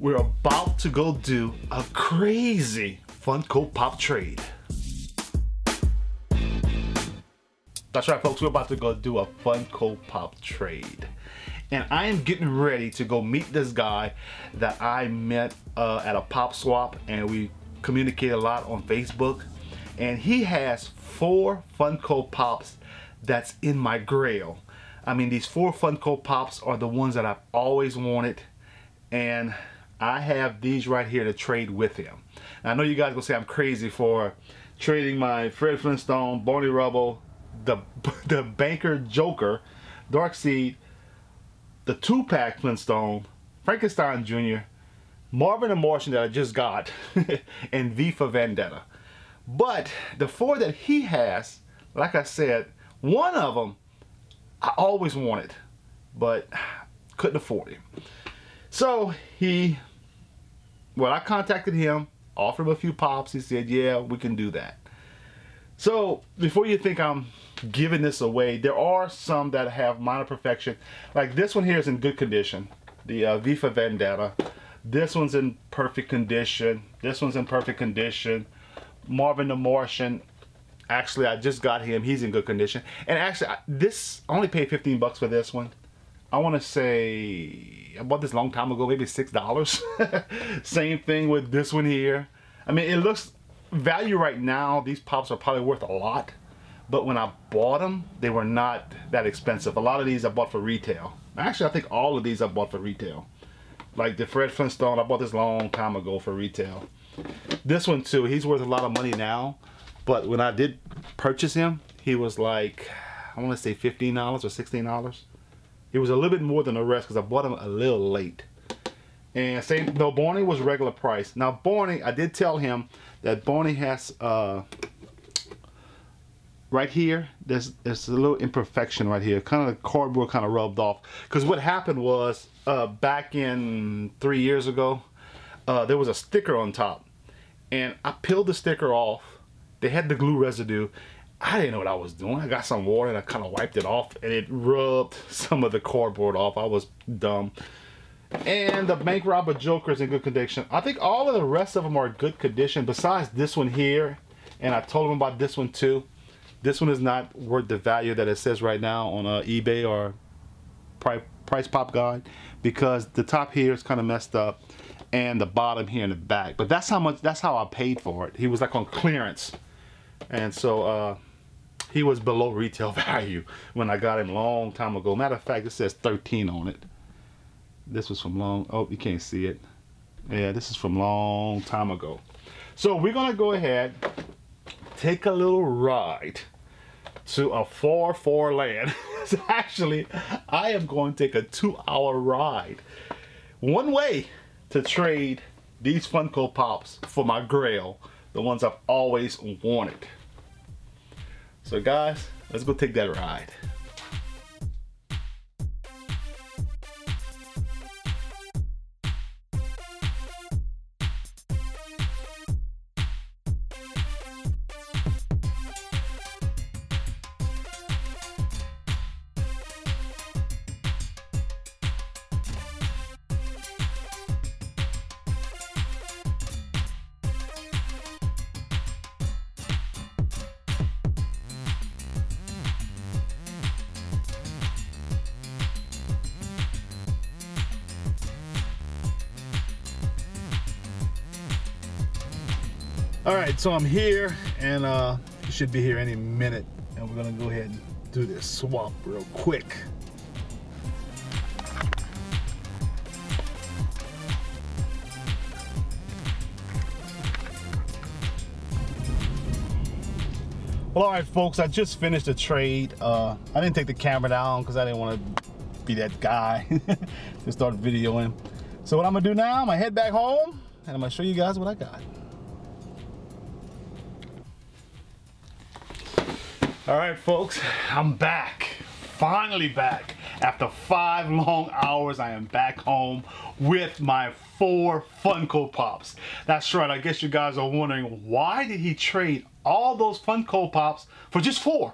We're about to go do a crazy Funko Pop trade. That's right, folks, we're about to go do a Funko Pop trade. And I am getting ready to go meet this guy that I met at a pop swap, and we communicate a lot on Facebook. And he has 4 Funko Pops that's in my Grail. I mean, these 4 Funko Pops are the ones that I've always wanted, and I have these right here to trade with him. And I know you guys will say I'm crazy for trading my Fred Flintstone, Barney Rubble, the Banker Joker, Darkseid, the 2-pack Flintstone, Frankenstein Jr., Marvin the Martian that I just got, and V for Vendetta. But the 4 that he has, like I said, one of them I always wanted, but couldn't afford him. So I contacted him, offered him a few pops. He said, yeah, we can do that. So before you think I'm giving this away, there are some that have minor perfection. Like this one here is in good condition, the V for Vendetta. This one's in perfect condition. This one's in perfect condition. Marvin the Martian, actually, I just got him. He's in good condition. And actually, I only paid 15 bucks for this one. I want to say, I bought this a long time ago, maybe $6. Same thing with this one here. I mean, it looks, value right now, these pops are probably worth a lot. But when I bought them, they were not that expensive. A lot of these I bought for retail. Actually, I think all of these I bought for retail. Like the Fred Flintstone, I bought this a long time ago for retail. This one too, he's worth a lot of money now. But when I did purchase him, he was like, I want to say $15 or $16. It was a little bit more than the rest because I bought him a little late. And same, no, Barney was regular price. Now Barney, I did tell him that Barney has, right here, there's a little imperfection right here. Kind of the cardboard kind of rubbed off. Because what happened was, back in 3 years ago, there was a sticker on top. And I peeled the sticker off. They had the glue residue. I didn't know what I was doing. I got some water and I kind of wiped it off, and it rubbed some of the cardboard off. I was dumb. And the Bank Robber Joker is in good condition. I think all of the rest of them are in good condition besides this one here. And I told them about this one too. This one is not worth the value that it says right now on eBay or Price Pop Guide, because the top here is kind of messed up and the bottom here in the back. But that's how I paid for it. He was like on clearance. And so, he was below retail value when I got him a long time ago. Matter of fact, it says 13 on it. This was from long, oh, you can't see it. Yeah, this is from long time ago. So we're gonna go ahead, take a little ride to a far land. So actually, I am going to take a 2-hour ride one way to trade these Funko Pops for my Grail, the ones I've always wanted. So guys, let's go take that ride. All right, so I'm here, and I should be here any minute, and we're gonna go ahead and do this swap real quick. Well, all right, folks, I just finished a trade. I didn't take the camera down because I didn't want to be that guy to start videoing. So what I'm gonna do now, I'm gonna head back home, and I'm gonna show you guys what I got. All right, folks, I'm back, finally back. After 5 long hours, I am back home with my 4 Funko Pops. That's right, I guess you guys are wondering, why did he trade all those Funko Pops for just 4?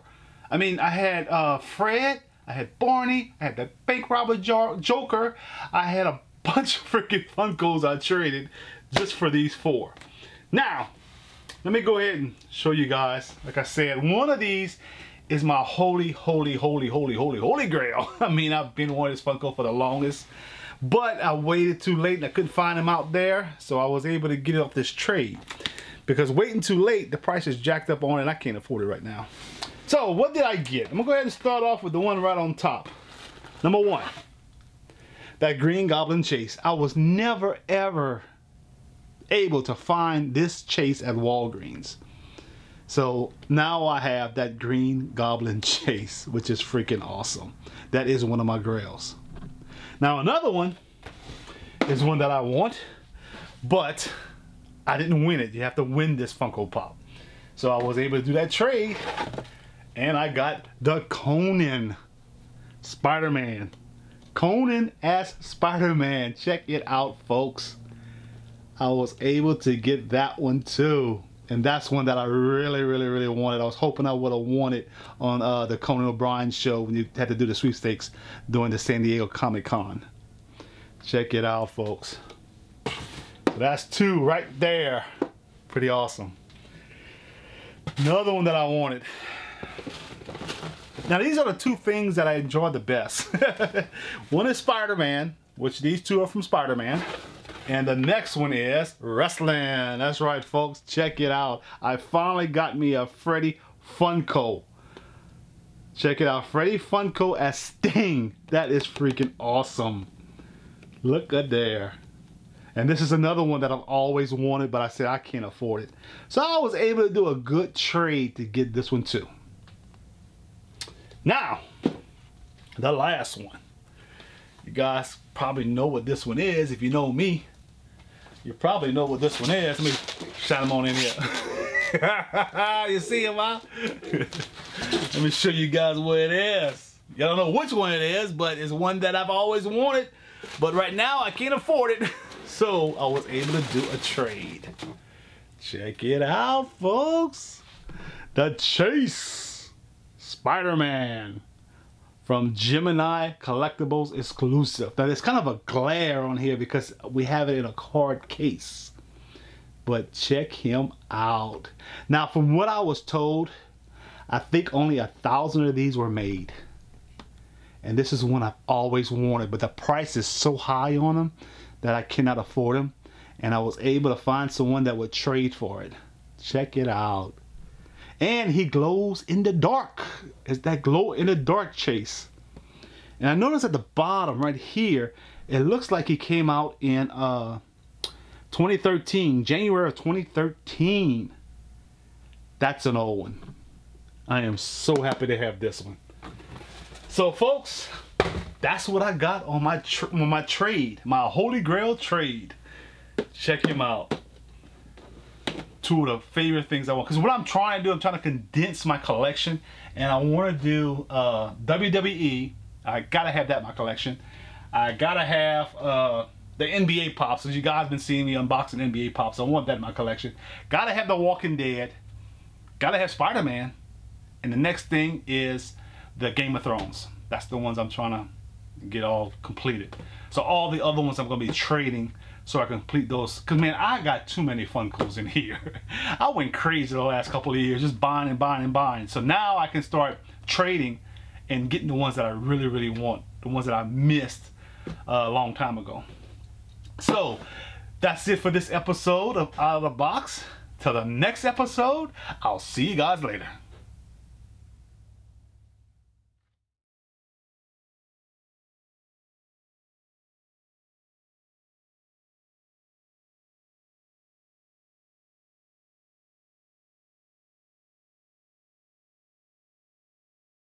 I mean, I had Fred, I had Barney, I had that Bank Robber Joker, I had a bunch of freaking Funkos I traded just for these four. Now, let me go ahead and show you guys. Like I said, one of these is my holy grail. I mean, I've been wanting this Funko for the longest, but I waited too late and I couldn't find them out there, so I was able to get it off this trade. Because waiting too late, the price is jacked up on it and I can't afford it right now. So what did I get? I'm gonna go ahead and start off with the one right on top. Number one, that Green Goblin Chase. I was never ever able to find this Chase at Walgreens. So now I have that Green Goblin Chase, which is freaking awesome. That is one of my grails. Now another one is one that I want, but I didn't win it. You have to win this Funko Pop. So I was able to do that trade and I got the Conan Spider-Man. Conan as Spider-Man. Check it out, folks. I was able to get that one too. And that's one that I really wanted. I was hoping I would have won it on the Conan O'Brien show when you had to do the sweepstakes during the San Diego Comic-Con. Check it out, folks. So that's two right there. Pretty awesome. Another one that I wanted. Now these are the two things that I enjoy the best. One is Spider-Man, which these two are from Spider-Man. And the next one is wrestling. That's right, folks. Check it out. I finally got me a Freddy Funko. Check it out. Freddy Funko as Sting. That is freaking awesome. Look at there. And this is another one that I've always wanted, but I said I can't afford it. So I was able to do a good trade to get this one too. Now, the last one. You guys probably know what this one is. If you know me, you probably know what this one is. Let me shine them on in here. You see him, huh? Let me show you guys what it is. Y'all don't know which one it is, but it's one that I've always wanted. But right now, I can't afford it. So I was able to do a trade. Check it out, folks. The Chase Spider-Man. From Gemini Collectibles exclusive. Now there's kind of a glare on here because we have it in a card case. But check him out. Now from what I was told, I think only 1,000 of these were made. And this is one I've always wanted, but the price is so high on them that I cannot afford them. And I was able to find someone that would trade for it. Check it out. And he glows in the dark. It's that glow in the dark Chase. And I noticed at the bottom right here, it looks like he came out in 2013, January of 2013. That's an old one. I am so happy to have this one. So folks, that's what I got on my trade, my Holy Grail trade. Check him out. Two of the favorite things I want, because what I'm trying to do, I'm trying to condense my collection, and I want to do WWE. I gotta have that in my collection. I gotta have the NBA pops, as you guys been seeing me unboxing NBA pops. I want that in my collection. Gotta have the Walking Dead. Gotta have Spider-Man, and the next thing is the Game of Thrones. That's the ones I'm trying to get all completed. So all the other ones I'm gonna be trading. So I complete those, because man, I got too many Funkos in here. I went crazy the last couple of years, just buying and buying and buying. So now I can start trading and getting the ones that I really want, the ones that I missed a long time ago. So that's it for this episode of Out of the Box. Till the next episode, I'll see you guys later.